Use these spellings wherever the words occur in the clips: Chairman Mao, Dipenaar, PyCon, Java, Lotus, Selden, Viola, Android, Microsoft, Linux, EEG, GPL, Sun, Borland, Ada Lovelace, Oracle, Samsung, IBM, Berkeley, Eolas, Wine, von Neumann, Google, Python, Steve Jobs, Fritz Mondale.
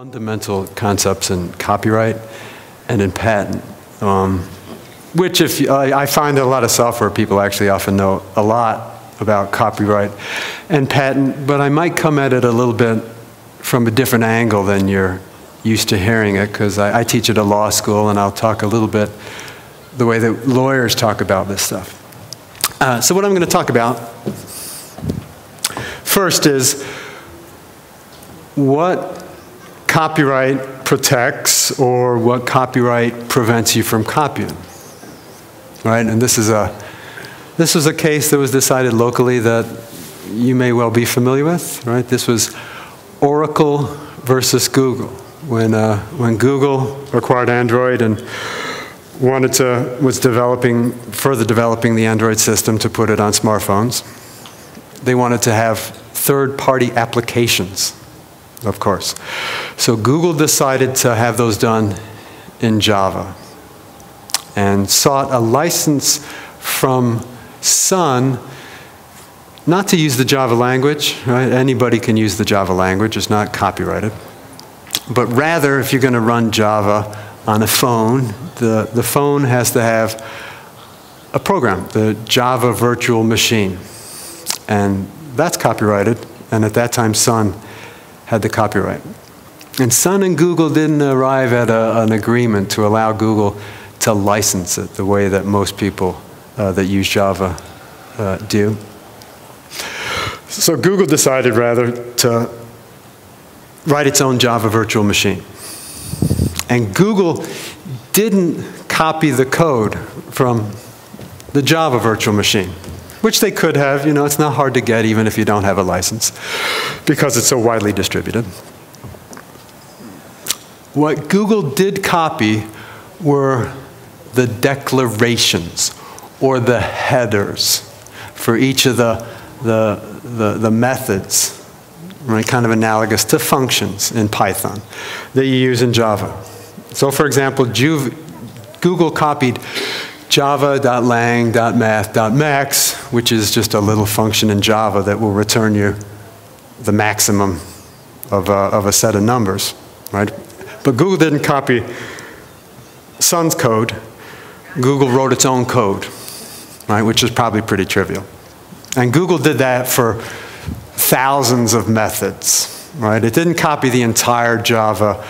Fundamental concepts in copyright and in patent, which if I find a lot of software people actually often know a lot about copyright and patent, but I might come at it a little bit from a different angle than you're used to hearing it, because I teach at a law school and I'll talk a little bit the way that lawyers talk about this stuff. So what I'm going to talk about first is what copyright protects or what copyright prevents you from copying, right? And this was a case that was decided locally that you may well be familiar with, right? This was Oracle versus Google, when Google acquired Android and was further developing the Android system to put it on smartphones. They wanted to have third-party applications, of course. So Google decided to have those done in Java and sought a license from Sun not to use the Java language, right? Anybody can use the Java language, it's not copyrighted. But rather, if you're going to run Java on a phone, the phone has to have a program, the Java virtual machine. And that's copyrighted, and at that time Sun had the copyright. And Sun and Google didn't arrive at an agreement to allow Google to license it the way that most people that use Java do. So Google decided rather to write its own Java virtual machine. And Google didn't copy the code from the Java virtual machine, which they could have. You know, it's not hard to get even if you don't have a license because it's so widely distributed. What Google did copy were the declarations or the headers for each of the methods, right, kind of analogous to functions in Python that you use in Java. So for example, Google copied java.lang.math.max, which is just a little function in Java that will return you the maximum of a set of numbers, right? But Google didn't copy Sun's code. Google wrote its own code, right, which is probably pretty trivial. And Google did that for thousands of methods, right? It didn't copy the entire Java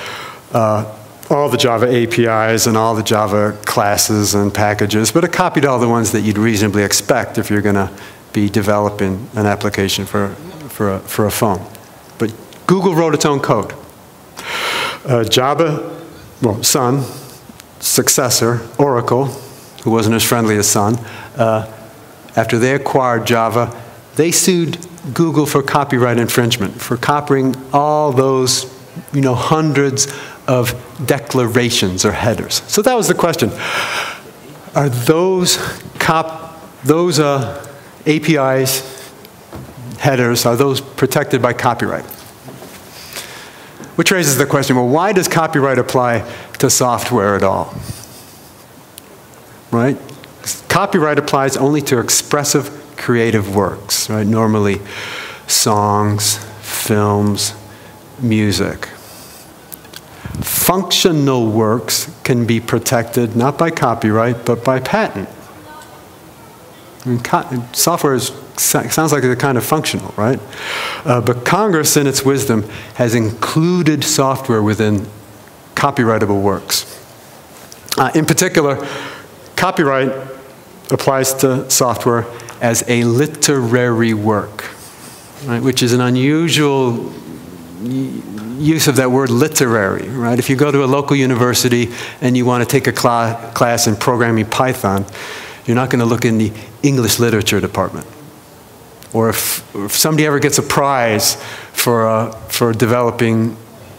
all the Java APIs and all the Java classes and packages, but it copied all the ones that you'd reasonably expect if you're going to be developing an application for a phone. But Google wrote its own code. Sun, successor, Oracle, who wasn't as friendly as Sun, after they acquired Java, they sued Google for copyright infringement, for copying all those, you know, hundreds of declarations or headers. So that was the question. Are those APIs, headers, are those protected by copyright? Which raises the question, well, why does copyright apply to software at all? Right? Copyright applies only to expressive creative works, right? Normally songs, films, music. Functional works can be protected not by copyright, but by patent. I mean, software sounds like it's kind of functional, right? But Congress, in its wisdom, has included software within copyrightable works. In particular, copyright applies to software as a literary work, right? Which is an unusual use of that word literary, right? If you go to a local university and you want to take a class in programming Python, you're not going to look in the English literature department. Or if somebody ever gets a prize for developing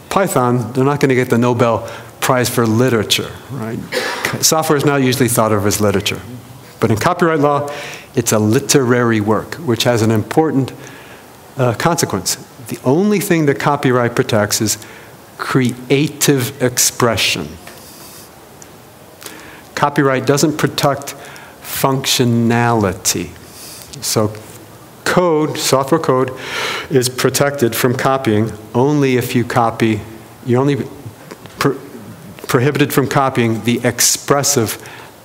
Python, they're not going to get the Nobel Prize for literature, right? Software is not usually thought of as literature. But in copyright law, it's a literary work, which has an important consequence. The only thing that copyright protects is creative expression. Copyright doesn't protect functionality. So code, software code, is protected from copying only if you copy You're only prohibited from copying the expressive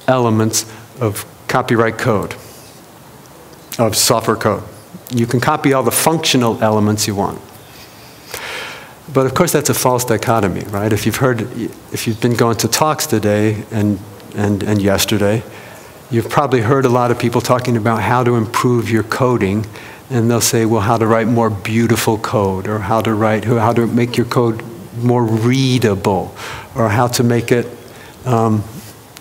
elements of copyright code, of software code. You can copy all the functional elements you want. But of course that's a false dichotomy, right? If you've heard, if you've been going to talks today and yesterday, you've probably heard a lot of people talking about how to improve your coding, and they'll say, well, how to write more beautiful code, or how to write, how to make your code more readable, or how to make it,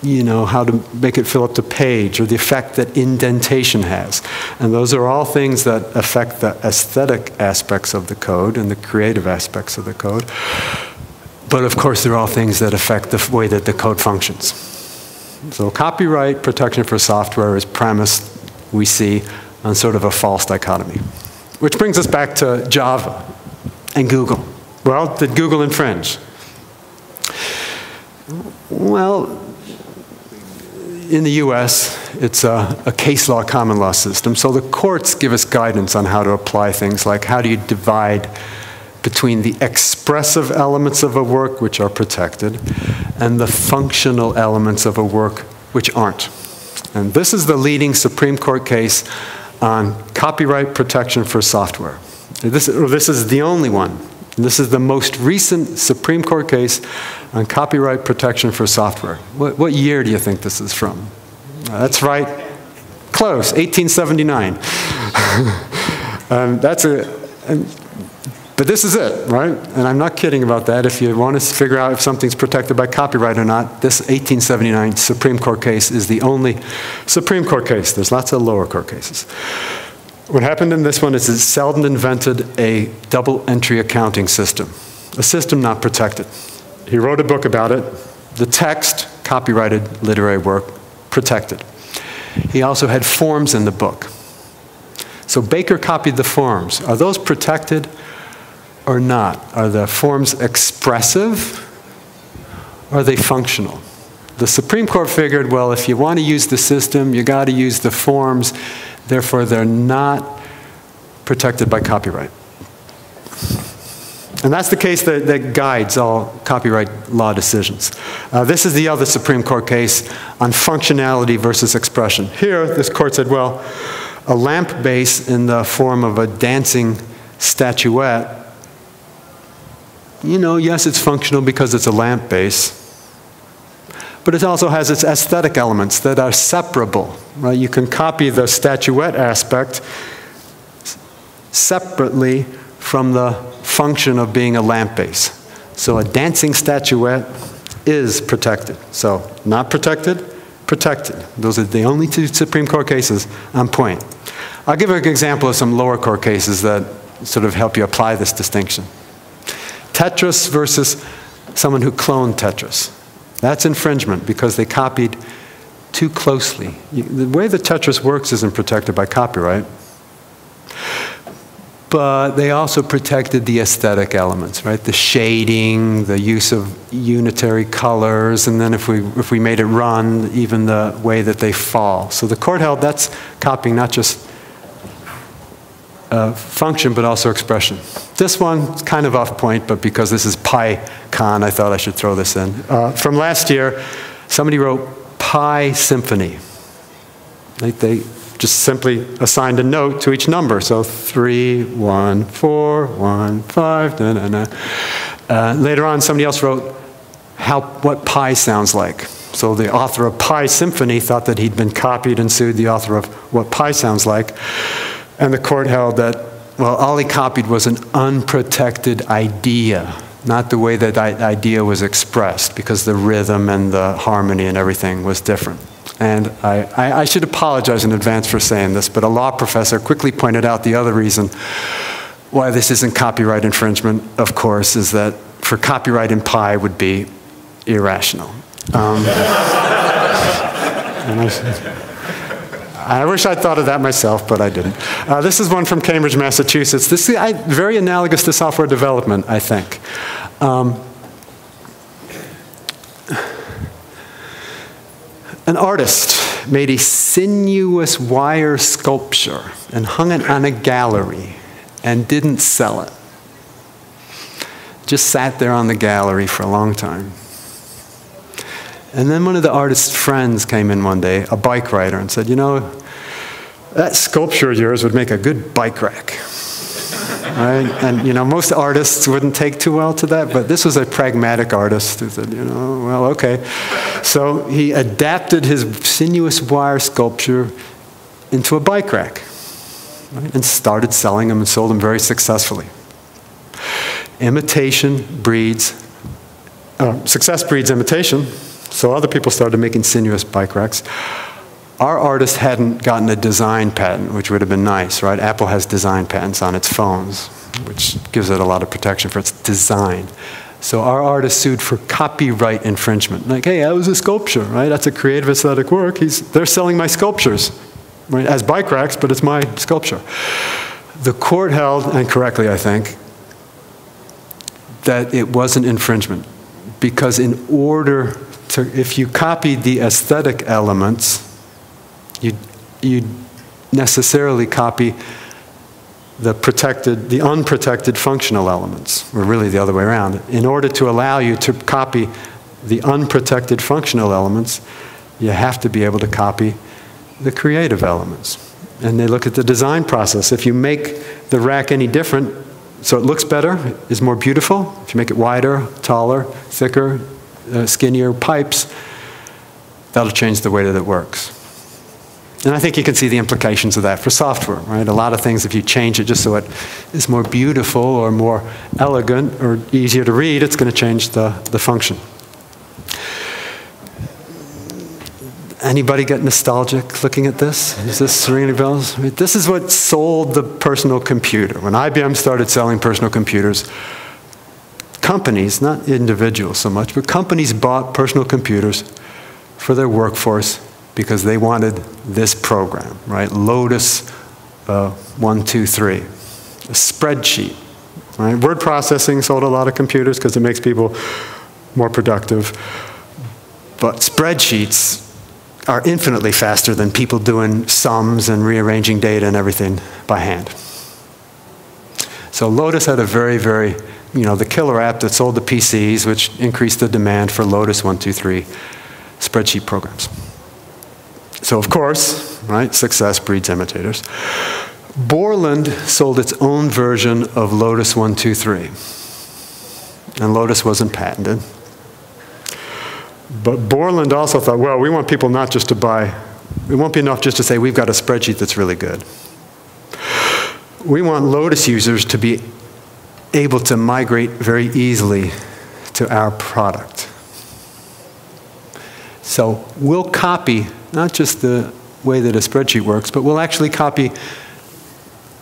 you know, how to make it fill up the page, or the effect that indentation has. And those are all things that affect the aesthetic aspects of the code and the creative aspects of the code. But of course, they're all things that affect the way that the code functions. So copyright protection for software is premised, we see, on sort of a false dichotomy. Which brings us back to Java and Google. Well, did Google infringe? Well, in the US, it's a case law, common law system, so the courts give us guidance on how to apply things like how do you divide between the expressive elements of a work, which are protected, and the functional elements of a work, which aren't. And this is the leading Supreme Court case on copyright protection for software. This is the only one. This is the most recent Supreme Court case on copyright protection for software. What year do you think this is from? That's right. Close, 1879. But this is it, right? And I'm not kidding about that. If you want to figure out if something's protected by copyright or not, this 1879 Supreme Court case is the only Supreme Court case. There's lots of lower court cases. What happened in this one is that Selden invented a double-entry accounting system, a system not protected. He wrote a book about it. The text, copyrighted literary work, protected. He also had forms in the book. So Baker copied the forms. Are those protected or not? Are the forms expressive? Are they functional? The Supreme Court figured, well, if you want to use the system, you got to use the forms. Therefore, they're not protected by copyright. And that's the case that guides all copyright law decisions. This is the other Supreme Court case on functionality versus expression. Here, this court said, well, a lamp base in the form of a dancing statuette, you know, yes, it's functional because it's a lamp base, but it also has its aesthetic elements that are separable, right? You can copy the statuette aspect separately from the function of being a lamp base. So a dancing statuette is protected. So not protected, protected. Those are the only two Supreme Court cases on point. I'll give an example of some lower court cases that sort of help you apply this distinction. Tetris versus someone who cloned Tetris. That's infringement because they copied too closely. The way the Tetris works isn't protected by copyright, but they also protected the aesthetic elements, right? The shading, the use of unitary colors, and then if we made it run, even the way that they fall. So the court held that's copying not just function, but also expression. This one's kind of off point, but because this is PyCon, I thought I should throw this in. From last year, somebody wrote Pi Symphony. They just simply assigned a note to each number. So 3, 1, 4, 1, 5, da, da, da. Later on, somebody else wrote what pi sounds like. So the author of Pi Symphony thought that he'd been copied and sued the author of what pi sounds like. And the court held that, well, all he copied was an unprotected idea, not the way that idea was expressed, because the rhythm and the harmony and everything was different. And I should apologize in advance for saying this, but a law professor quickly pointed out the other reason why this isn't copyright infringement, of course, is that for copyright in Pi would be irrational. I wish I'd thought of that myself, but I didn't. This is one from Cambridge, Massachusetts. This is very analogous to software development, I think. An artist made a sinuous wire sculpture and hung it on a gallery and didn't sell it. just sat there on the gallery for a long time. And then one of the artist's friends came in one day, a bike rider, and said, you know, that sculpture of yours would make a good bike rack. Right? And, you know, most artists wouldn't take too well to that, but this was a pragmatic artist who said, you know, well, okay. So he adapted his sinuous wire sculpture into a bike rack, right? And started selling them and sold them very successfully. Success breeds imitation, so other people started making sinuous bike racks. Our artist hadn't gotten a design patent, which would have been nice, right? Apple has design patents on its phones, which gives it a lot of protection for its design. So our artist sued for copyright infringement. Like, hey, that was a sculpture, right? That's a creative aesthetic work. They're selling my sculptures, right? As bike racks, but it's my sculpture. The court held, and correctly, I think, that it wasn't infringement, because in order to, if you copied the aesthetic elements, you necessarily copy the unprotected functional elements, or really the other way around. In order to allow you to copy the unprotected functional elements, you have to be able to copy the creative elements. And they look at the design process. If you make the rack any different, so it looks better, is more beautiful, if you make it wider, taller, thicker, skinnier pipes, that'll change the way that it works. And I think you can see the implications of that for software, right? A lot of things, if you change it just so it is more beautiful or more elegant or easier to read, it's going to change the function. Anybody get nostalgic looking at this? Is this ringing bells? I mean, this is what sold the personal computer. When IBM started selling personal computers, companies, not individuals so much, but companies bought personal computers for their workforce, because they wanted this program, right? Lotus 1, 2, 3, a spreadsheet, right? Word processing sold a lot of computers because it makes people more productive. But spreadsheets are infinitely faster than people doing sums and rearranging data and everything by hand. So Lotus had a very, very, you know, the killer app that sold the PCs, which increased the demand for Lotus 1, 2, 3 spreadsheet programs. So of course, right, success breeds imitators. Borland sold its own version of Lotus 1, 2, 3. And Lotus wasn't patented. But Borland also thought, well, we want people not just to buy, it won't be enough just to say we've got a spreadsheet that's really good. We want Lotus users to be able to migrate very easily to our product. So we'll copy not just the way that a spreadsheet works, but we'll actually copy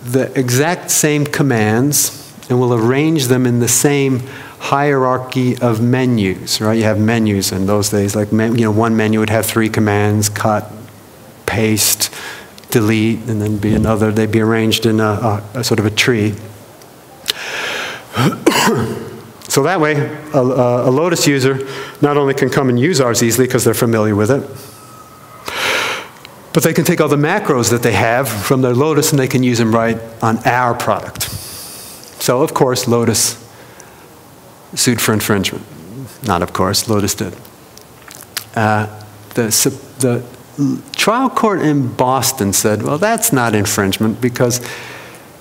the exact same commands and we'll arrange them in the same hierarchy of menus, right? You have menus in those days, like, you know, one menu would have 3 commands, cut, paste, delete, and then be another. They'd be arranged in a sort of a tree. So that way, a Lotus user not only can come and use ours easily because they're familiar with it, but they can take all the macros that they have from their Lotus and they can use them right on our product. So of course, Lotus sued for infringement. Not of course, Lotus did. The trial court in Boston said, well, that's not infringement because,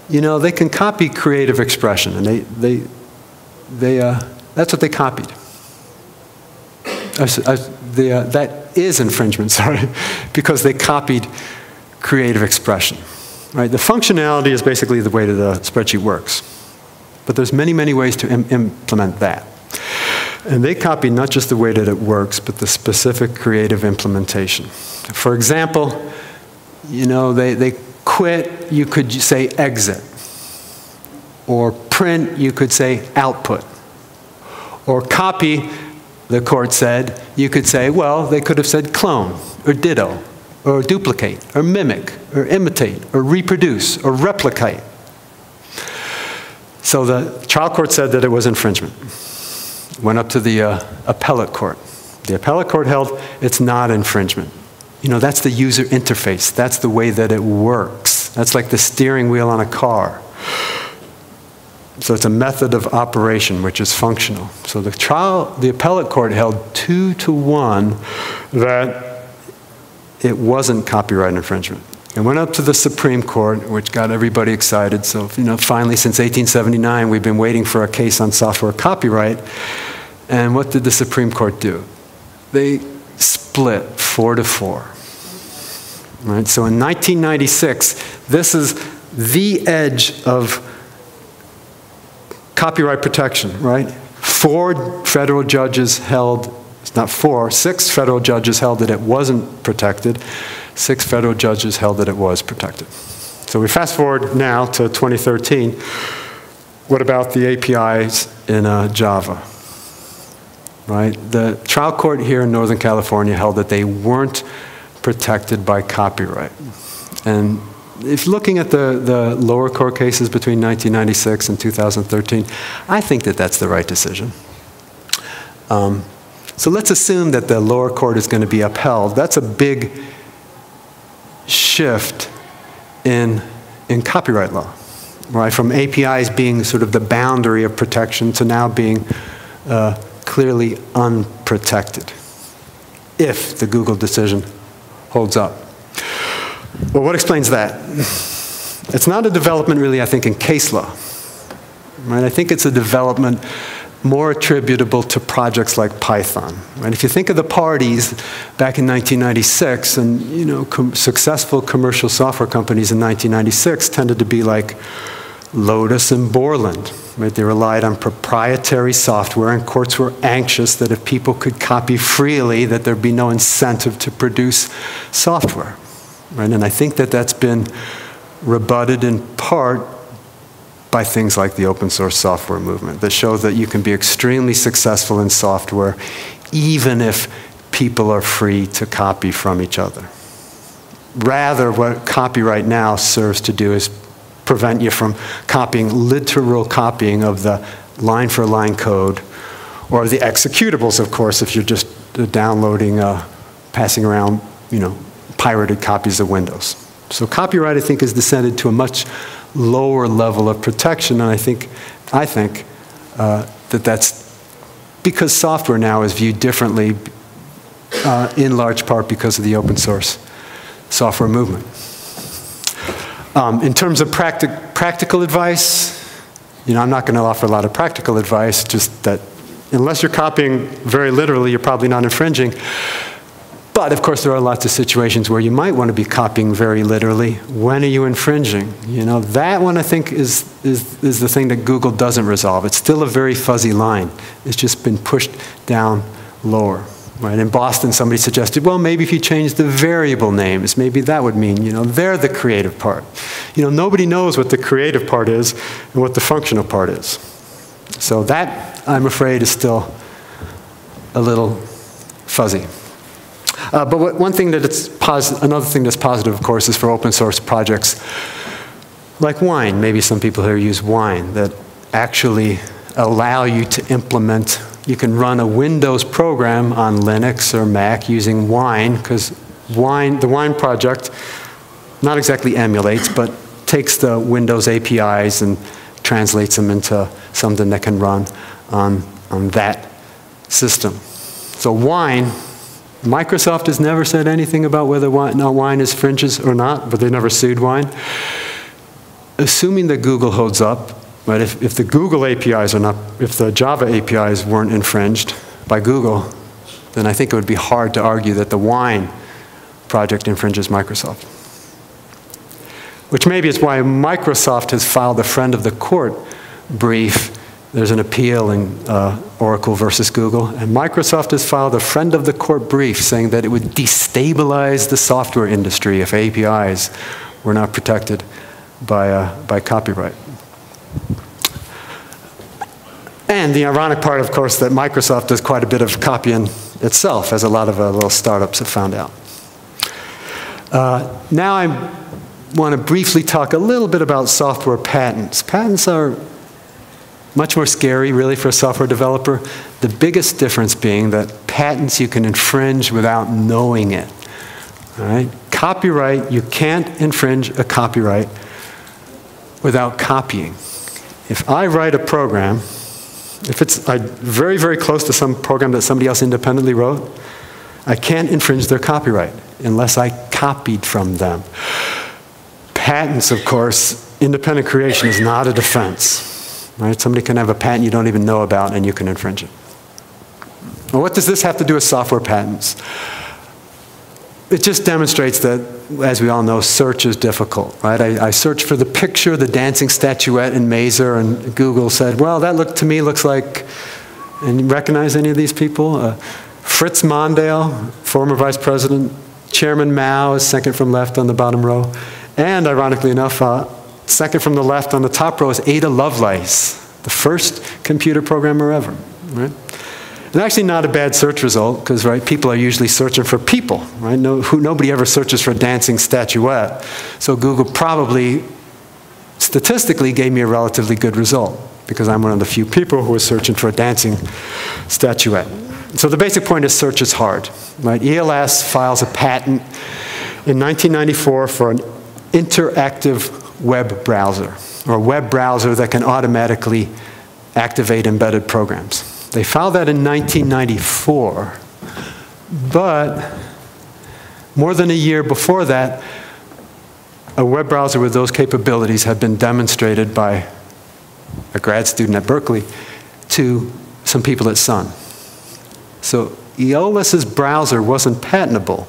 you know, they can copy creative expression and that's what they copied. That is infringement, sorry, because they copied creative expression, right? The functionality is basically the way that the spreadsheet works, but there's many, many ways to implement that. And they copied not just the way that it works, but the specific creative implementation. For example, you know, they quit, you could say exit, or print, you could say output, or copy. The court said, you could say, well, they could have said clone, or ditto, or duplicate, or mimic, or imitate, or reproduce, or replicate. So the trial court said that it was infringement. Went up to the appellate court. The appellate court held it's not infringement. You know, that's the user interface. That's the way that it works. That's like the steering wheel on a car. So it's a method of operation which is functional. So the trial, the appellate court held 2-1 that it wasn't copyright infringement. It went up to the Supreme Court, which got everybody excited. So, you know, finally, since 1879, we've been waiting for a case on software copyright. And what did the Supreme Court do? They split 4-4. Right? So in 1996, this is the edge of copyright protection, right? 6 federal judges held that it wasn't protected. 6 federal judges held that it was protected. So we fast forward now to 2013. What about the APIs in Java? Right? The trial court here in Northern California held that they weren't protected by copyright. And if looking at the lower court cases between 1996 and 2013, I think that that's the right decision. So let's assume that the lower court is going to be upheld. That's a big shift in copyright law, right? From APIs being sort of the boundary of protection to now being clearly unprotected, if the Google decision holds up. Well, what explains that? It's not a development really, I think, in case law, right? I think it's a development more attributable to projects like Python. Right? If you think of the parties back in 1996, and you know, successful commercial software companies in 1996 tended to be like Lotus and Borland. Right? They relied on proprietary software, and courts were anxious that if people could copy freely, that there'd be no incentive to produce software. Right? And I think that that's been rebutted in part by things like the open source software movement that show that you can be extremely successful in software even if people are free to copy from each other. Rather, what copyright now serves to do is prevent you from copying, literal copying of the line-for-line code or the executables, of course, if you're just downloading, passing around, you know, pirated copies of Windows. So copyright, I think, has descended to a much lower level of protection, and I think that that's because software now is viewed differently, in large part because of the open source software movement. In terms of practical advice, you know, I'm not going to offer a lot of practical advice, just that unless you're copying very literally, you're probably not infringing. But, of course, there are lots of situations where you might want to be copying very literally. When are you infringing? You know, that one, I think, is the thing that Google doesn't resolve. It's still a very fuzzy line. It's just been pushed down lower. Right? In Boston, somebody suggested, well, maybe if you change the variable names, maybe that would mean, you know, they're the creative part. You know, nobody knows what the creative part is and what the functional part is. So that, I'm afraid, is still a little fuzzy. But one thing that it's another thing that's positive, of course, is for open source projects like Wine. Maybe some people here use Wine, that actually allow you to implement. You can run a Windows program on Linux or Mac using Wine, because Wine, the Wine project, not exactly emulates, but takes the Windows APIs and translates them into something that can run on that system. So Wine. Microsoft has never said anything about whether Wine infringes or not, but they never sued Wine. Assuming that Google holds up, right, if the Google APIs are not, if the Java APIs weren't infringed by Google, then I think it would be hard to argue that the Wine project infringes Microsoft. Which maybe is why Microsoft has filed a friend of the court brief. There's an appeal in Oracle versus Google, and Microsoft has filed a friend of the court brief saying that it would destabilize the software industry if APIs were not protected by copyright. And the ironic part, of course, that Microsoft does quite a bit of copying itself, as a lot of little startups have found out. Now I want to briefly talk a little bit about software patents. Patents are much more scary, really, for a software developer. The biggest difference being that patents you can infringe without knowing it. All right? Copyright, you can't infringe a copyright without copying. if I write a program, if it's very, very close to some program that somebody else independently wrote, I can't infringe their copyright unless I copied from them. Patents, of course, independent creation is not a defense. Right? Somebody can have a patent you don't even know about and you can infringe it. Well, what does this have to do with software patents? It just demonstrates that, as we all know, search is difficult, right? I searched for the picture, the dancing statuette in Mazur, and Google said, well, that look to me looks like, and you recognize any of these people? Fritz Mondale, former vice president, Chairman Mao is second from left on the bottom row, and ironically enough, second from the left on the top row is Ada Lovelace, the first computer programmer ever, right? And actually not a bad search result, because right, people are usually searching for people, right? Nobody ever searches for a dancing statuette. So Google probably, statistically, gave me a relatively good result, because I'm one of the few people who are searching for a dancing statuette. So the basic point is search is hard, right? Eolas files a patent in 1994 for an interactive web browser, or a web browser that can automatically activate embedded programs. They filed that in 1994, but more than a year before that, a web browser with those capabilities had been demonstrated by a grad student at Berkeley to some people at Sun. So Eolas's browser wasn't patentable,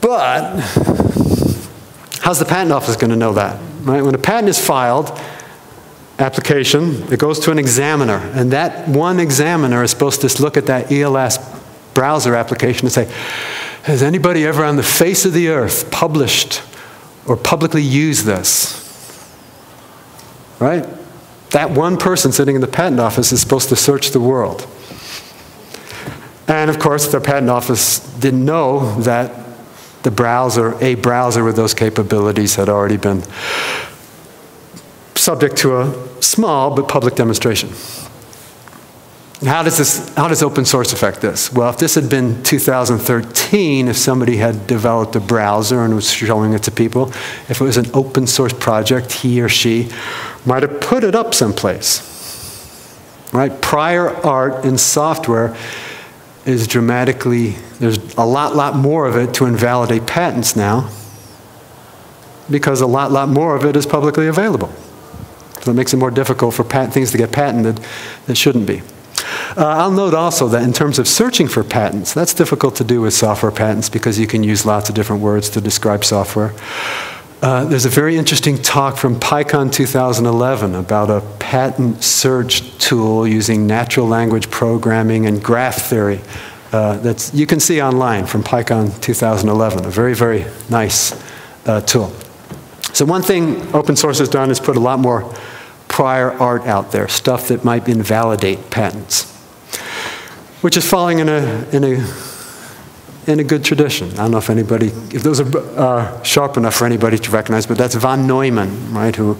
but how's the patent office going to know that? Right? When a patent is filed, application, it goes to an examiner, and that one examiner is supposed to look at that Eolas browser application and say, has anybody ever on the face of the earth published or publicly used this? Right? That one person sitting in the patent office is supposed to search the world. And of course, the patent office didn't know that the browser, a browser with those capabilities, had already been subject to a small but public demonstration. How does open source affect this? Well, if this had been 2013, if somebody had developed a browser and was showing it to people, if it was an open source project, he or she might have put it up someplace. Right? Prior art in software is dramatically, there's a lot more of it to invalidate patents now, because a lot more of it is publicly available. So it makes it more difficult for things to get patented that shouldn't be. I'll note also that in terms of searching for patents, that's difficult to do with software patents because you can use lots of different words to describe software. There's a very interesting talk from PyCon 2011 about a patent search tool using natural language programming and graph theory that you can see online from PyCon 2011, a very, very nice tool. So one thing open source has done is put a lot more prior art out there, stuff that might invalidate patents, which is following in a good tradition. I don't know if anybody, if those are sharp enough for anybody to recognize, but that's von Neumann, right, who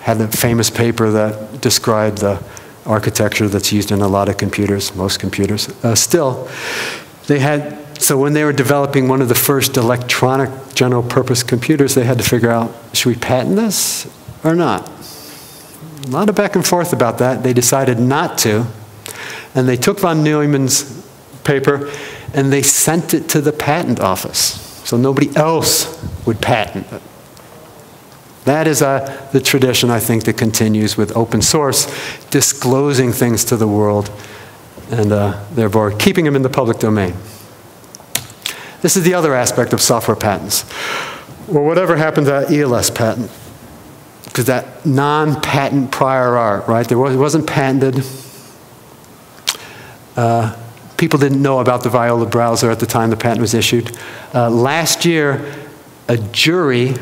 had the famous paper that described the architecture that's used in a lot of computers, most computers. Still, they had, so when they were developing one of the first electronic general purpose computers, they had to figure out, should we patent this or not? A lot of back and forth about that. They decided not to, and they took von Neumann's paper and they sent it to the patent office so nobody else would patent it. That is the tradition, I think, that continues with open source, disclosing things to the world and therefore keeping them in the public domain. This is the other aspect of software patents. Well, whatever happened to that Eolas patent, because that non-patent prior art, right? It wasn't patented. People didn't know about the Viola browser at the time the patent was issued. Last year, a jury,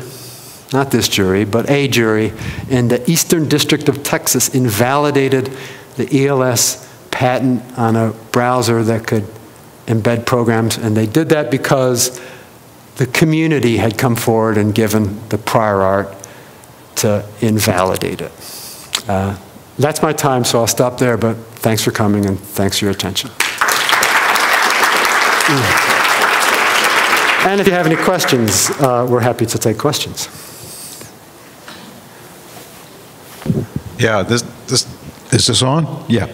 not this jury, but a jury in the Eastern District of Texas invalidated the Eolas patent on a browser that could embed programs, and they did that because the community had come forward and given the prior art to invalidate it. That's my time, so I'll stop there, but thanks for coming and thanks for your attention. And if you have any questions, we're happy to take questions. Yeah, this is this on? Yeah.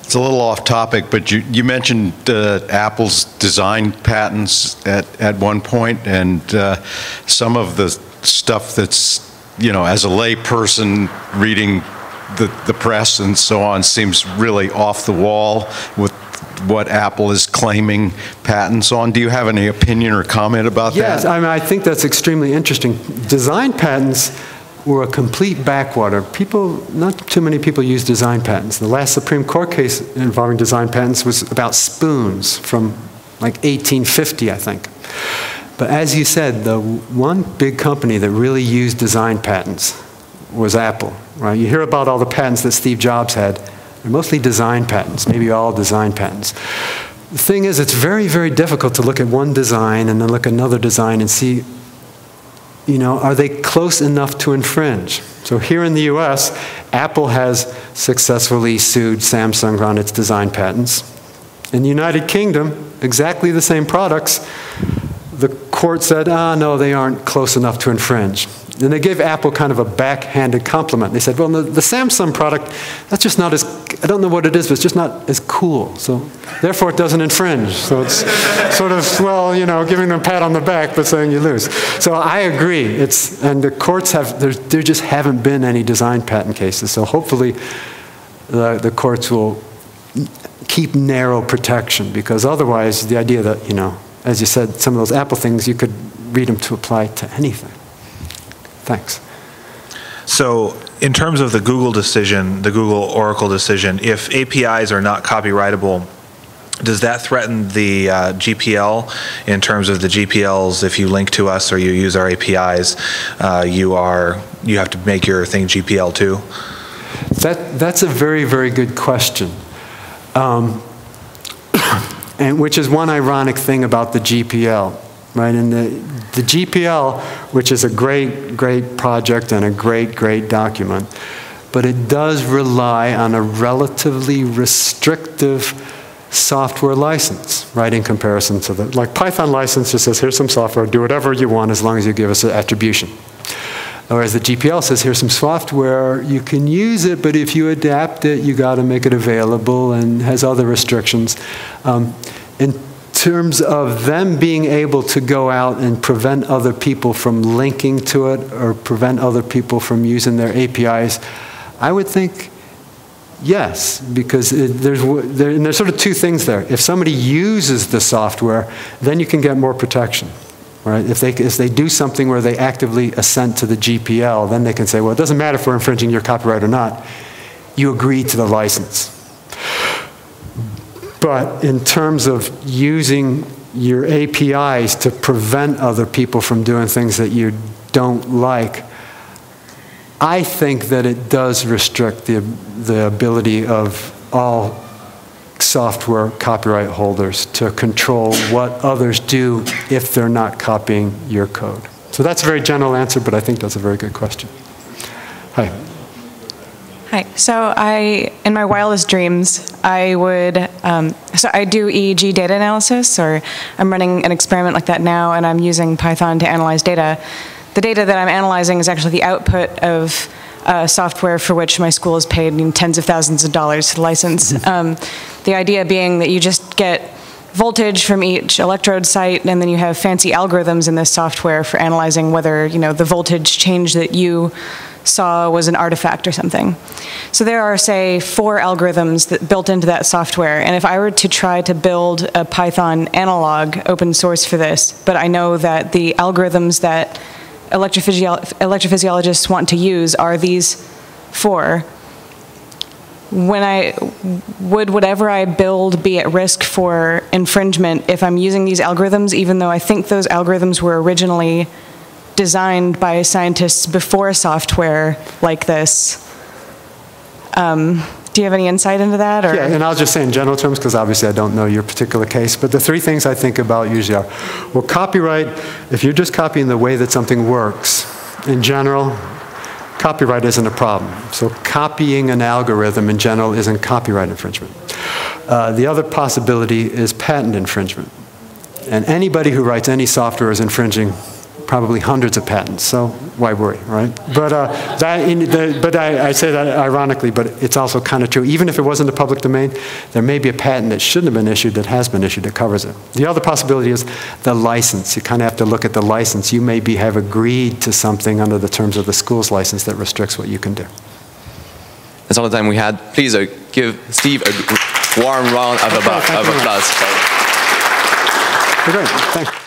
It's a little off topic, but you mentioned Apple's design patents at one point, and some of the stuff that's, you know, as a lay person reading the press and so on, seems really off the wall with what Apple is claiming patents on. Do you have any opinion or comment about that? Yes, I mean, I think that's extremely interesting. Design patents were a complete backwater. People, not too many people use design patents. The last Supreme Court case involving design patents was about spoons from like 1850, I think. But as you said, the one big company that really used design patents was Apple, right? You hear about all the patents that Steve Jobs had. They're mostly design patents, maybe all design patents. The thing is, it's very, very difficult to look at one design and then look at another design and see, you know, are they close enough to infringe? So here in the US, Apple has successfully sued Samsung on its design patents. In the United Kingdom, exactly the same products, the court said, ah, no, they aren't close enough to infringe. And they gave Apple kind of a backhanded compliment. They said, well, the Samsung product, that's just not as, I don't know what it is, but it's just not as cool. So therefore, it doesn't infringe. So it's sort of, well, you know, giving them a pat on the back, but saying you lose. So I agree. It's, and the courts have, there just haven't been any design patent cases. So hopefully, the courts will keep narrow protection, because otherwise, the idea that, you know, as you said, some of those Apple things, you could read them to apply to anything. Thanks. So in terms of the Google decision, the Google Oracle decision, if APIs are not copyrightable, does that threaten the GPL in terms of the GPLs? If you link to us or you use our APIs, you have to make your thing GPL too? That's a very, very good question. And which is one ironic thing about the GPL. Right, and the GPL, which is a great, great project and a great, great document, but it does rely on a relatively restrictive software license, right, in comparison to the, like Python license just says, here's some software, do whatever you want as long as you give us an attribution. Whereas the GPL says, here's some software, you can use it, but if you adapt it, you gotta make it available, and has other restrictions. In terms of them being able to go out and prevent other people from linking to it or prevent other people from using their APIs, I would think yes, because there's sort of two things there. If somebody uses the software, then you can get more protection. Right? If they do something where they actively assent to the GPL, then they can say, well, it doesn't matter if we're infringing your copyright or not. You agree to the license. But in terms of using your APIs to prevent other people from doing things that you don't like, I think that it does restrict the ability of all software copyright holders to control what others do if they're not copying your code. So that's a very general answer, but I think that's a very good question. Hi. Hi. So in my wildest dreams, I would, so I do EEG data analysis, or I'm running an experiment like that now, and I'm using Python to analyze data. The data that I'm analyzing is actually the output of software for which my school is paid tens of thousands of dollars to license. The idea being that you just get voltage from each electrode site, and then you have fancy algorithms in this software for analyzing whether, you know, the voltage change that you saw was an artifact or something. So there are, say, 4 algorithms that built into that software, and if I were to try to build a Python analog open source for this, but I know that the algorithms that electrophysiologists want to use are these 4, when would whatever I build be at risk for infringement if I'm using these algorithms, even though I think those algorithms were originally designed by scientists before software like this? Do you have any insight into that? Or? Yeah, and I'll just say in general terms, because obviously I don't know your particular case, but the 3 things I think about usually are, well, copyright, if you're just copying the way that something works, in general, copyright isn't a problem. So copying an algorithm in general isn't copyright infringement. The other possibility is patent infringement. And anybody who writes any software is infringing probably hundreds of patents. So why worry, right? But, I say that ironically, but it's also kind of true. Even if it wasn't the public domain, there may be a patent that shouldn't have been issued that has been issued that covers it. The other possibility is the license. You kind of have to look at the license. You may have agreed to something under the terms of the school's license that restricts what you can do. That's all the time we had. Please give Steve a warm round of applause. Thank you. Thanks.